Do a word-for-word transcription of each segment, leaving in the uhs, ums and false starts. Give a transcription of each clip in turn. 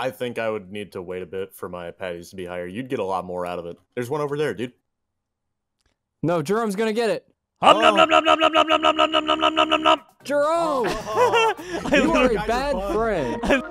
I think I would need to wait a bit for my patties to be higher. You'd get a lot more out of it. There's one over there, dude. No, Jerome's gonna get it. Hum nom nom nom nom nom nom nom nom nom nom nom nom nom nom nom. Jerome, you are a bad friend.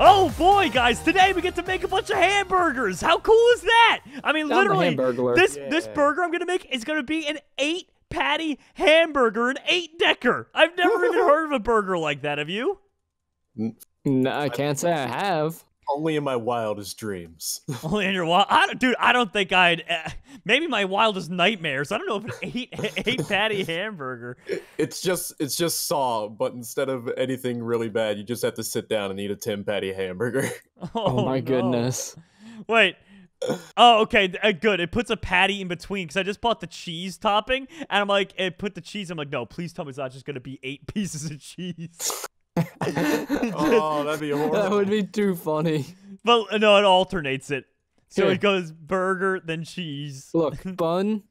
Oh boy, guys! Today we get to make a bunch of hamburgers. How cool is that? I mean, I'm literally, this yeah. this burger I'm gonna make is gonna be an eight patty hamburger, an eight decker. I've never even heard of a burger like that. Have you? No, I can't say I have. Only in my wildest dreams. Only in your wild, I dude. I don't think I'd. Uh, maybe my wildest nightmares. I don't know if an eight eight patty hamburger. It's just it's just Saw, but instead of anything really bad, you just have to sit down and eat a ten patty hamburger. Oh, oh my no. goodness! Wait. Oh, okay. Uh, good. It puts a patty in between because I just bought the cheese topping, and I'm like, it put the cheese. I'm like, no, please tell me it's not just gonna be eight pieces of cheese. Oh, that'd be horrible. That would be too funny. But no, it alternates it. So Here. It goes burger, then cheese. Look, bun,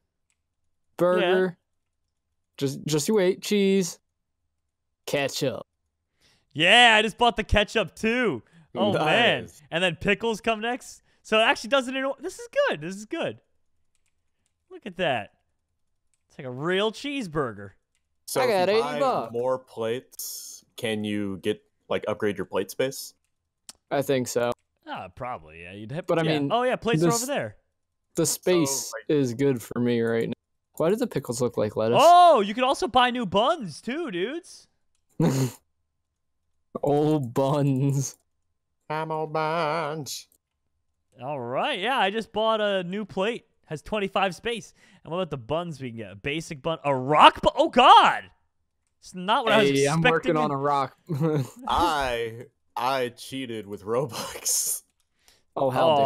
burger, yeah. just just you wait, cheese, ketchup. Yeah, I just bought the ketchup too. Oh nice. Man. And then pickles come next. So it actually does it in order. This is good. This is good. Look at that. It's like a real cheeseburger. So I got eighty bucks. More plates. Can you get like upgrade your plate space? I think so. Ah, probably. Yeah, you'd hit. But I yeah. mean, oh yeah, plates the, are over there. The space so, like, is good for me right now. Why do the pickles look like lettuce? Oh, you can also buy new buns too, dudes. Old buns. I'm old buns. All right. Yeah, I just bought a new plate. Has twenty-five space. And what about the buns we can get? A basic bun, a rock bun. Oh God. It's not what hey, I was expecting. I'm working on a rock. I I cheated with Robux. Oh hell!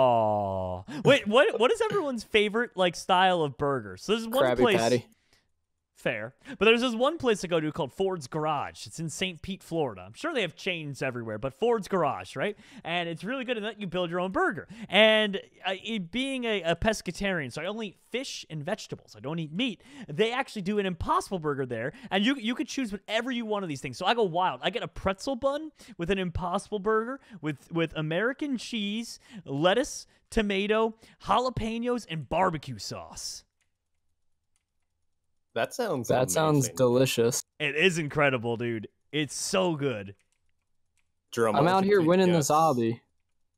Oh. Wait, what? What is everyone's favorite like style of burger? So there's one Krabby place. Patty. Fair, but there's this one place to go to called Ford's Garage. It's in Saint Pete, Florida. I'm sure they have chains everywhere, but Ford's Garage, right? And it's really good in that you build your own burger. And uh, it, being a, a pescatarian, so I only eat fish and vegetables. I don't eat meat. They actually do an Impossible Burger there, and you you could choose whatever you want of these things. So I go wild. I get a pretzel bun with an Impossible Burger with with American cheese, lettuce, tomato, jalapenos, and barbecue sauce. That sounds That amazing. Sounds delicious. It is incredible, dude. It's so good. Jerome, I'm out here winning this hobby.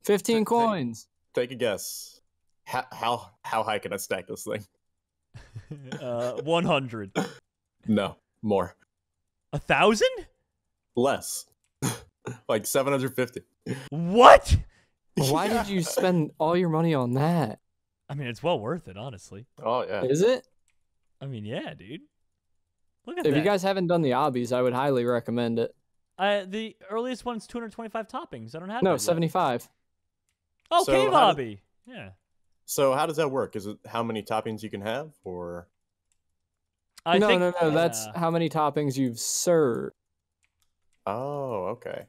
fifteen take, coins. Take, take a guess. How, how how high can I stack this thing? uh, one hundred. No, more. A thousand? Less. Like seven hundred fifty. What? Why yeah. did you spend all your money on that? I mean, it's well worth it, honestly. Oh, yeah. Is it? I mean, yeah, dude. Look at if that. If you guys haven't done the obbies, I would highly recommend it. Uh, the earliest one's two hundred twenty-five toppings. I don't have no seventy-five. Oh, so cave obby. Does, yeah. So how does that work? Is it how many toppings you can have, or? I no, think, no, no, no. Uh, that's how many toppings you've served. Oh, okay.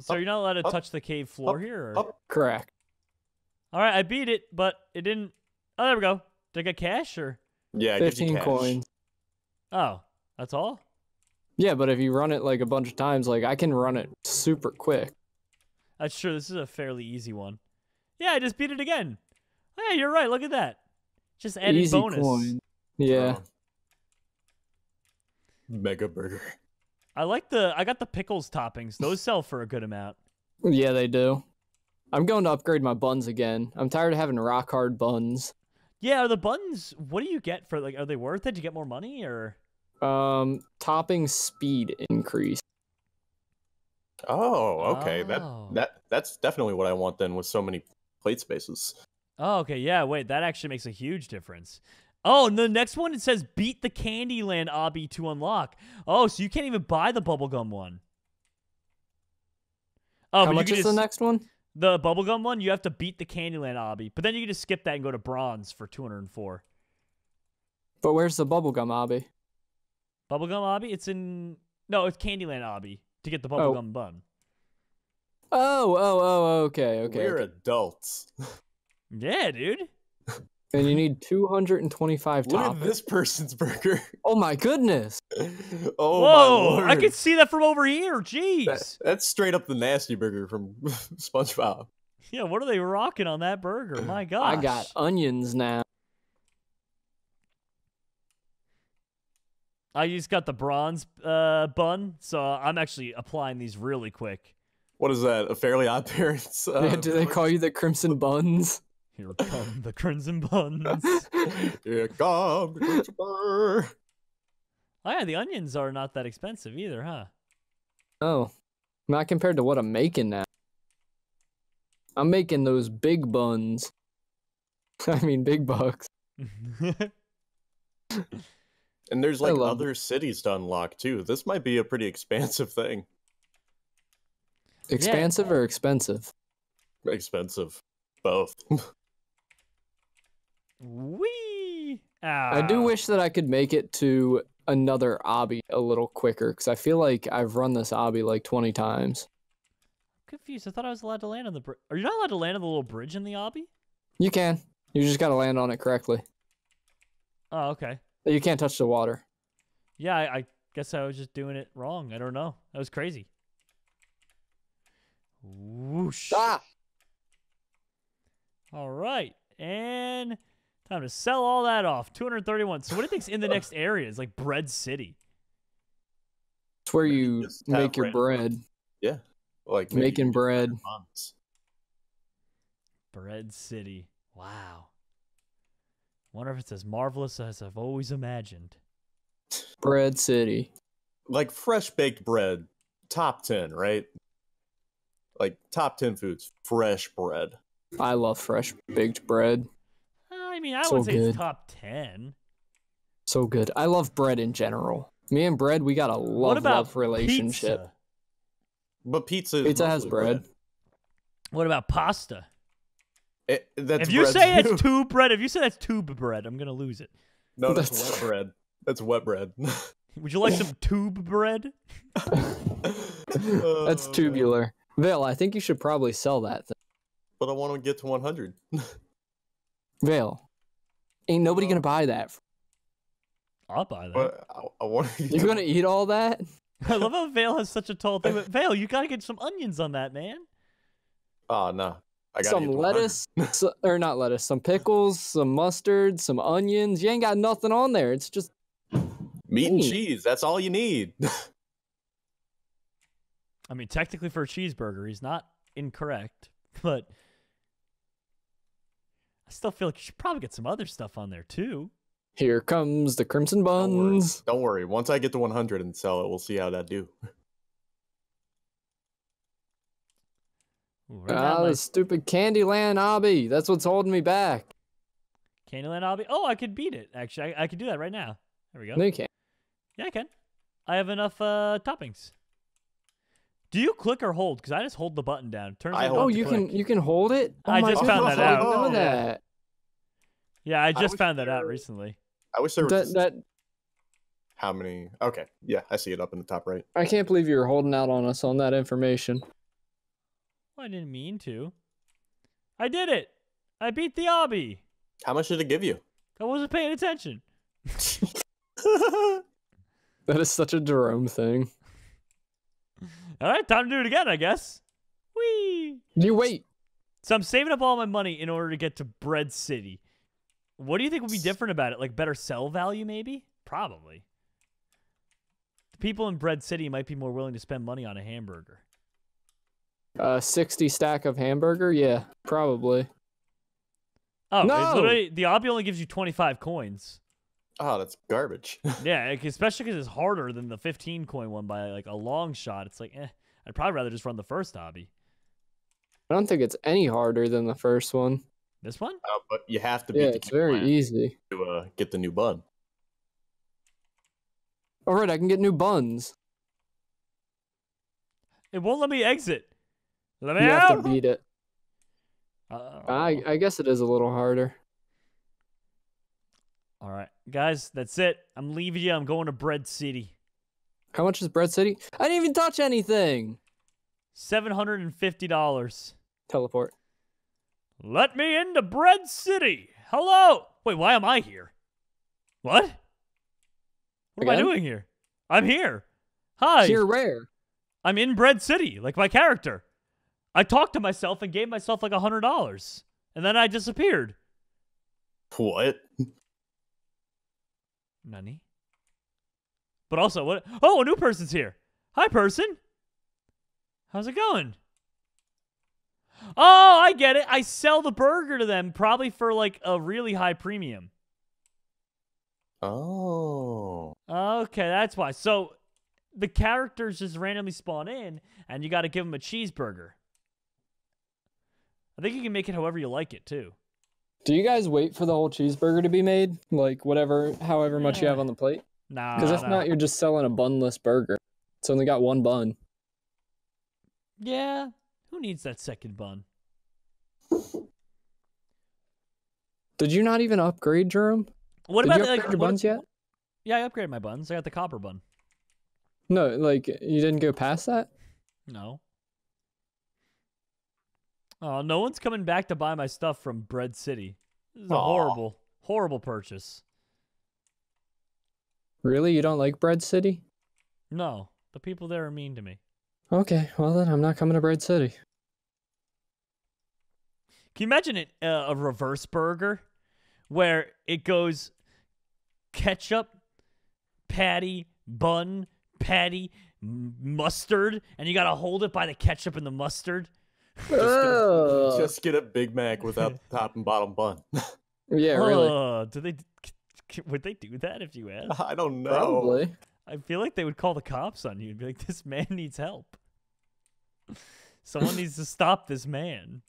So up, you're not allowed to up, touch the cave floor up, here. Or? Up. Correct. All right, I beat it, but it didn't. Oh, there we go. Did I get cash or? Yeah, I fifteen cash. Coins. Oh, that's all? Yeah, but if you run it like a bunch of times, like I can run it super quick. That's true. This is a fairly easy one. Yeah, I just beat it again. Yeah, you're right. Look at that. Just added easy bonus. Coin. Yeah. Oh. Mega burger. I like the. I got the pickles toppings. Those sell for a good amount. Yeah, they do. I'm going to upgrade my buns again. I'm tired of having rock hard buns. Yeah, are the buns, what do you get for, like, are they worth it? Do you get more money, or? Um, topping speed increase. Oh, okay. Oh. That, that that's definitely what I want, then, with so many plate spaces. Oh, okay, yeah, wait, that actually makes a huge difference. Oh, and the next one, it says, beat the Candyland obby to unlock. Oh, so you can't even buy the bubblegum one. Oh, How much is just... the next one? The bubblegum one, you have to beat the Candyland obby, but then you can just skip that and go to bronze for two hundred four. But where's the bubblegum obby? Bubblegum obby? It's in... No, it's Candyland obby to get the bubblegum oh. bun. Oh, oh, oh, okay, okay. We're okay. adults. Yeah, dude. And you need two hundred twenty-five toppings. Look at this person's burger. Oh my goodness. Oh, whoa, my Lord. I can see that from over here. Jeez. That, that's straight up the nasty burger from SpongeBob. Yeah, what are they rocking on that burger? My gosh. I got onions now. I just got the bronze uh, bun, so I'm actually applying these really quick. What is that? A Fairly Odd Parents? Uh, yeah, do they call you the Crimson Buns? Here come the Crimson Buns. Here come the Crimson Buns. Oh, yeah, the onions are not that expensive either, huh? Oh, not compared to what I'm making now. I'm making those big buns. I mean, big bucks. And there's, like, other cities to unlock, too. This might be a pretty expansive thing. Expansive yeah. or expensive? Expensive. Both. Wee! Ah. I do wish that I could make it to another obby a little quicker, because I feel like I've run this obby like twenty times. I'm confused. I thought I was allowed to land on the bridge. Are you not allowed to land on the little bridge in the obby? You can. You just got to land on it correctly. Oh, okay. You can't touch the water. Yeah, I, I guess I was just doing it wrong. I don't know. That was crazy. Whoosh. Ah! All right, and time to sell all that off. two hundred thirty-one. So what do you think's in the next area? It's like Bread City. It's where you just make your bread. bread. Yeah, like making bread. Bread City. Wow. Wonder if it's as marvelous as I've always imagined. Bread City. Like fresh baked bread, top ten, right? Like top ten foods, fresh bread. I love fresh baked bread. I mean, I so would say good. It's top ten. So good. I love bread in general. Me and bread, we got a love, what about love relationship. Pizza? But pizza, pizza has bread. bread. What about pasta? It, that's if you say too. it's tube bread, if you say that's tube bread, I'm gonna lose it. No, that's, that's wet bread. That's wet bread. Would you like some tube bread? That's tubular. Vale, I think you should probably sell that thing. But I want to get to one hundred. Vale, ain't nobody uh, gonna buy that. I'll buy that. I, I want to You're gonna eat all that? I love how Vale has such a tall thing. But Vale, you gotta get some onions on that, man. Oh, no. I gotta some lettuce, so, or not lettuce, some pickles, some mustard, some onions. You ain't got nothing on there. It's just meat and cheese. That's all you need. I mean, technically for a cheeseburger, he's not incorrect, but I still feel like you should probably get some other stuff on there too. Here comes the Crimson Buns. Don't worry. Don't worry. Once I get to one hundred and sell it, we'll see how that do. Ooh, ah, the stupid Candyland obby. That's what's holding me back. Candyland obby? Oh, I could beat it, actually. I, I could do that right now. There we go. No, you can't. Yeah, I can. I have enough uh, toppings. Do you click or hold? Because I just hold the button down. Turn I hold oh, you click. can you can hold it? Oh I just God. found that out. I didn't know that. Yeah, I just I found that there, out recently. I wish there was... That, that... How many? Okay, yeah, I see it up in the top right. I can't believe you were holding out on us on that information. I didn't mean to. I did it. I beat the obby. How much did it give you? I wasn't paying attention. That is such a Jerome thing. All right, time to do it again, I guess. Whee! You wait. So I'm saving up all my money in order to get to Bread City. What do you think would be different about it? Like better sell value, maybe? Probably. The people in Bread City might be more willing to spend money on a hamburger. Uh, sixty stack of hamburger? Yeah, probably. Oh, no! Literally, the obby only gives you twenty-five coins. Oh, that's garbage. Yeah, especially because it's harder than the fifteen coin one by like a long shot. It's like, eh, I'd probably rather just run the first obby. I don't think it's any harder than the first one. This one? Uh, but you have to beat yeah, the it's very easy to uh, get the new bun. All right, I can get new buns. It won't let me exit. Let me you out. have to beat it. Uh, I I guess it is a little harder. All right, guys, that's it. I'm leaving you. I'm going to Bread City. How much is Bread City? I didn't even touch anything. Seven hundred and fifty dollars. Teleport. Let me into Bread City. Hello! Wait, why am I here? What? What Again? am I doing here? I'm here. Hi. Sheer rare. I'm in Bread City, like my character. I talked to myself and gave myself like a hundred dollars. And then I disappeared. What? Nani? But also, what? Oh, a new person's here. Hi, person. How's it going? Oh, I get it. I sell the burger to them probably for like a really high premium. Oh. Okay, that's why. So the characters just randomly spawn in and you got to give them a cheeseburger. I think you can make it however you like it too. Do you guys wait for the whole cheeseburger to be made? Like whatever, however much yeah. you have on the plate? Nah. Because if nah. not, you're just selling a bunless burger. It's only got one bun. Yeah. Who needs that second bun? Did you not even upgrade, Jerome? What Did about you upgrade the, like, your buns yet? Yeah, I upgraded my buns. I got the copper bun. No, like, you didn't go past that? No. Oh, no one's coming back to buy my stuff from Bread City. This is Aww. a horrible, horrible purchase. Really? You don't like Bread City? No. The people there are mean to me. Okay, well then I'm not coming to Bread City. Can you imagine it, uh, a reverse burger where it goes ketchup, patty, bun, patty, mustard, and you gotta hold it by the ketchup and the mustard? Just, uh. get, a, just get a Big Mac without the top and bottom bun. Yeah, really. Uh, do they, would they do that if you asked? I don't know. Probably. I feel like they would call the cops on you and be like, this man needs help. Someone needs to stop this man.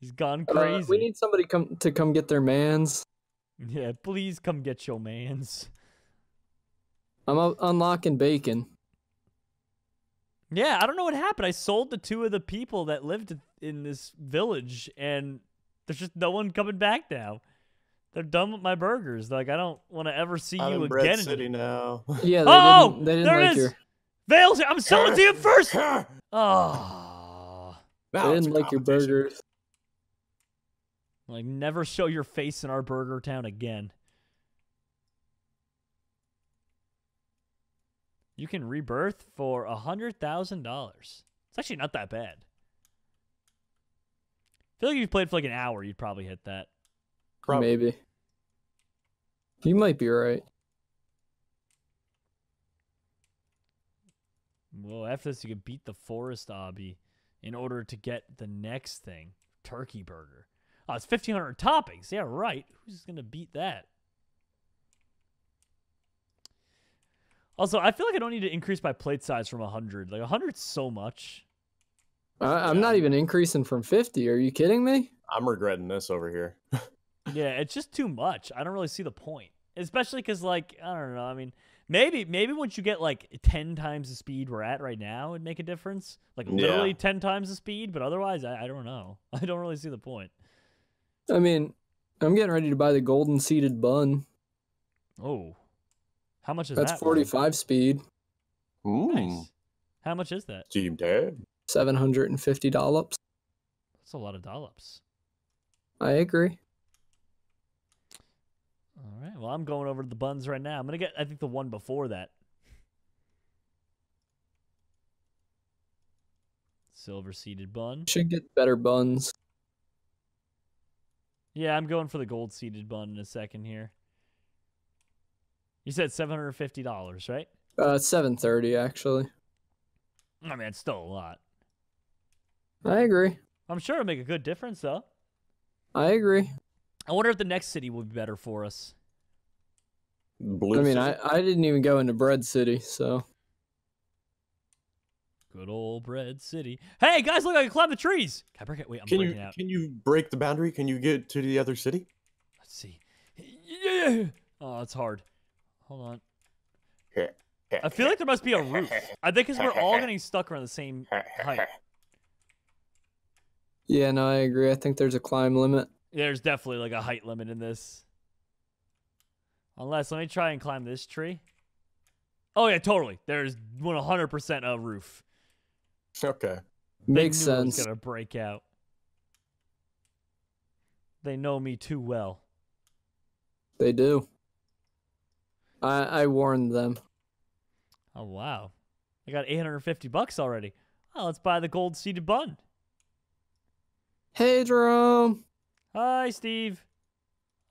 He's gone crazy. Uh, we need somebody come to come get their mans. Yeah, please come get your mans. I'm unlocking bacon. Yeah, I don't know what happened. I sold to two of the people that lived in this village, and there's just no one coming back now. They're done with my burgers. Like, I don't want to ever see I'm you in Bread again. City now. Yeah. They oh, didn't, they didn't there like is. Your... Vale's here. I'm selling to you first. Oh. They didn't like your burgers. Like, never show your face in our burger town again. You can rebirth for a hundred thousand dollars. It's actually not that bad. I feel like if you played for like an hour, you'd probably hit that. Probably. Maybe. You might be right. Well, after this, you can beat the forest obby in order to get the next thing, turkey burger. Oh, it's fifteen hundred toppings. Yeah, right. Who's going to beat that? Also, I feel like I don't need to increase my plate size from a hundred. Like, a hundred's so much. I I'm not even increasing from fifty. Are you kidding me? I'm regretting this over here. Yeah, it's just too much. I don't really see the point, especially because, like, I don't know. I mean, maybe maybe once you get like ten times the speed we're at right now, it'd make a difference. Like literally yeah. ten times the speed. But otherwise, I, I don't know. I don't really see the point. I mean, I'm getting ready to buy the golden seeded bun. Oh, how much is That's that? That's forty-five one? Speed. Ooh. Nice. How much is that? Seven hundred and fifty dollops. That's a lot of dollops. I agree. All right, well, I'm going over to the buns right now. I'm going to get, I think, the one before that. Silver-seeded bun. Should get better buns. Yeah, I'm going for the gold-seeded bun in a second here. You said seven hundred fifty dollars, right? Uh, seven hundred thirty dollars, actually. I mean, it's still a lot. I agree. I'm sure it'll make a good difference, though. I agree. I wonder if the next city will be better for us. Blue I mean, I, I didn't even go into Bread City, so. Good old Bread City. Hey, guys, look, I can climb the trees. Can I break it? Wait, I'm can breaking you, out. Can you break the boundary? Can you get to the other city? Let's see. Yeah. Oh, it's hard. Hold on. I feel like there must be a roof. I think because we're all getting stuck around the same height. Yeah, no, I agree. I think there's a climb limit. There's definitely like a height limit in this. Unless, let me try and climb this tree. Oh, yeah, totally. There's one hundred percent a roof. Okay. Makes sense. It's going to break out. They know me too well. They do. I I warned them. Oh, wow. I got eight hundred fifty bucks already. Oh, let's buy the gold-seeded bun. Hey, Jerome. Hi, Steve.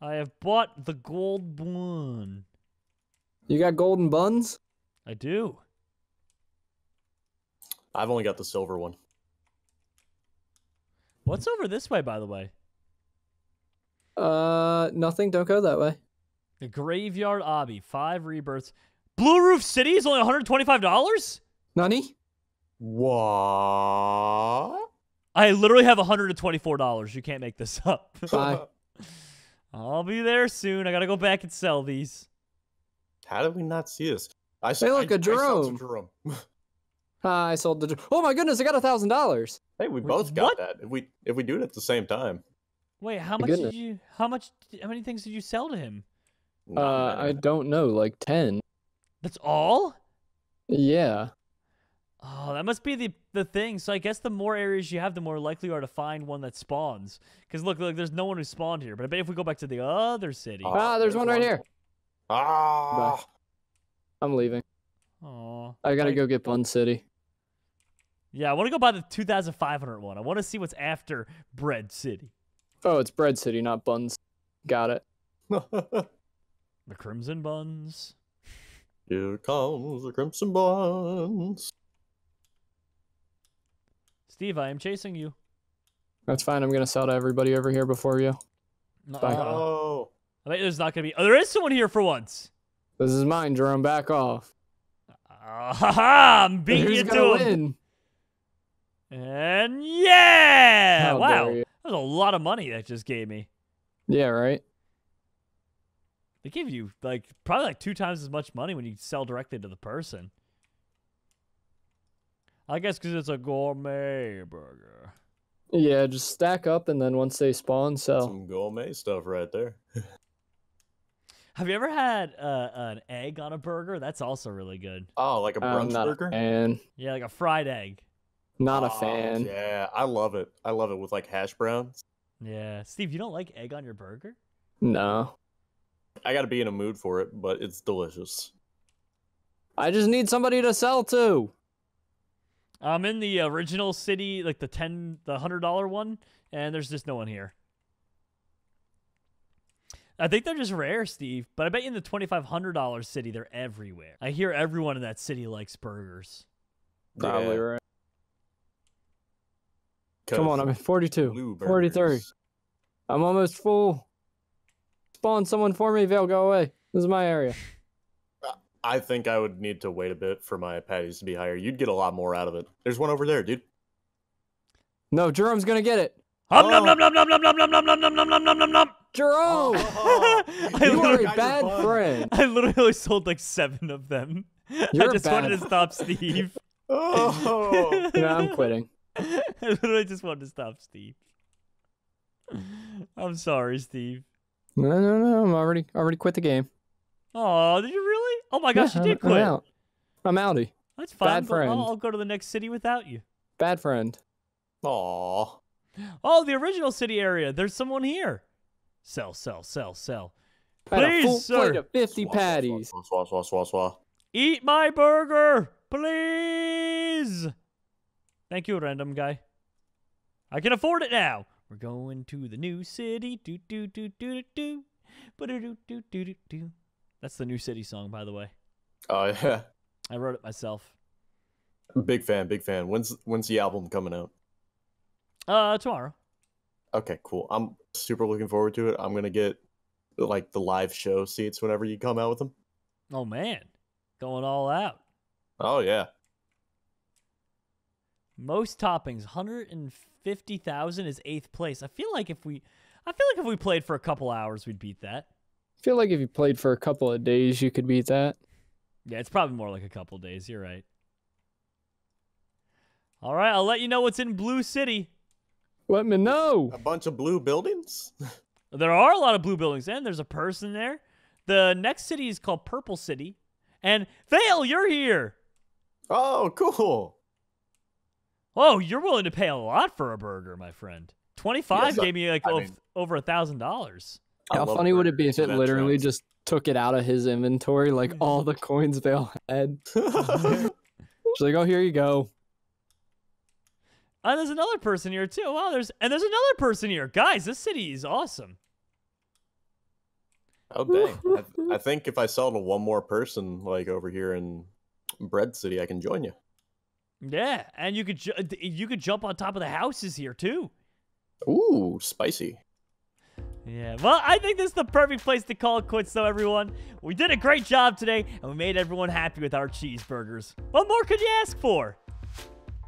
I have bought the gold bun. You got golden buns? I do. I've only got the silver one. What's over this way, by the way? Uh, nothing. Don't go that way. The Graveyard Obby. Five rebirths. Blue Roof City is only one hundred twenty-five dollars? Nani? What? I literally have one hundred twenty-four dollars. You can't make this up. Bye. I'll be there soon. I gotta go back and sell these. How did we not see this? I They look I, a Jerome. I, Jerome. uh, I sold the Oh my goodness, I got one thousand dollars. Hey, we Wait, both got what? that. If we if we do it at the same time. Wait, how my much goodness. did you how much how many things did you sell to him? Uh, uh I don't know, like ten. That's all? Yeah. Oh, that must be the the thing. So I guess the more areas you have, the more likely you are to find one that spawns. Because look, look, there's no one who spawned here. But I bet if we go back to the other city. Oh, ah, there's, there's one, one right here. Ah, I'm leaving. Oh, I gotta I, go get Bun City. Yeah, I want to go buy the two thousand five hundred one. I want to see what's after Bread City. Oh, it's Bread City, not Buns. Got it. The Crimson Buns. Here comes the Crimson Buns. Steve, I am chasing you. That's fine. I'm going to sell to everybody over here before you. No. Oh. I think there's not going to be... Oh, there is someone here for once. This is mine, Jerome. Back off. Uh, ha-ha! I'm beating Who's you to win? him. And yeah! How wow. That was a lot of money that just gave me. Yeah, right? They give you like probably like two times as much money when you sell directly to the person. I guess because it's a gourmet burger. Yeah, just stack up, and then once they spawn, sell. Some gourmet stuff right there. Have you ever had uh, an egg on a burger? That's also really good. Oh, like a brunch burger? And yeah, like a fried egg. Not oh, a fan. Yeah, I love it. I love it with like hash browns. Yeah, Steve, you don't like egg on your burger? No. I gotta be in a mood for it, but it's delicious. I just need somebody to sell to. I'm in the original city, like the ten, the hundred dollar one, and there's just no one here. I think they're just rare, Steve. But I bet you in the twenty-five hundred dollar city, they're everywhere. I hear everyone in that city likes burgers. Probably yeah. right. Come on, I'm at forty-two, forty-three. I'm almost full. Spawn someone for me. They'll go away. This is my area. I think I would need to wait a bit for my patties to be higher. You'd get a lot more out of it. There's one over there, dude. No, Jerome's gonna get it. Hum, oh. Nom, nom, nom, nom, nom, nom, nom, nom, nom, nom, nom, nom, nom, nom. Jerome! Oh, oh, oh. You are a bad friend. I literally sold like seven of them. You're I just bad. wanted to stop Steve. oh. Yeah, I'm quitting. I literally just wanted to stop Steve. I'm sorry, Steve. No, no, no. I'm already, already quit the game. Oh, did you really? Oh my gosh, yeah, you did quit. I'm out. I'm outie. That's fine. Bad friend. I'll, I'll go to the next city without you. Bad friend. Aww. Oh, the original city area. There's someone here. Sell, sell, sell, sell. Please, I had a full sir. plate of fifty swa, patties. Swa, swa, swa, swa, swa. Eat my burger, please. Thank you, random guy. I can afford it now. We're going to the new city. Do do do do do do do do do. That's the New City song, by the way. Oh, uh, yeah. I wrote it myself. Big fan, big fan. When's when's the album coming out? Uh, tomorrow. Okay, cool. I'm super looking forward to it. I'm going to get, like, the live show seats whenever you come out with them. Oh, man. Going all out. Oh, yeah. Most toppings, one hundred fifty thousand is eighth place. I feel like if we, I feel like if we played for a couple hours, we'd beat that. I feel like if you played for a couple of days, you could beat that. Yeah, it's probably more like a couple of days. You're right. All right, I'll let you know what's in Blue City. Let me know. A bunch of blue buildings? There are a lot of blue buildings, and there's a person there. The next city is called Purple City. And, Vale, you're here. Oh, cool. Oh, you're willing to pay a lot for a burger, my friend. twenty-five yes, gave me like I mean, over a thousand dollars. How funny would it be if it literally just took it out of his inventory, like all the coins Vale had? She's like, oh, here you go. Uh, there's another person here too. Wow, there's and there's another person here. Guys, this city is awesome. Oh dang. I, th I think if I sell to one more person like over here in Bread City, I can join you. Yeah, and you could ju you could jump on top of the houses here too. Ooh, spicy. Yeah, well, I think this is the perfect place to call it quits, though, everyone. We did a great job today, and we made everyone happy with our cheeseburgers. What more could you ask for?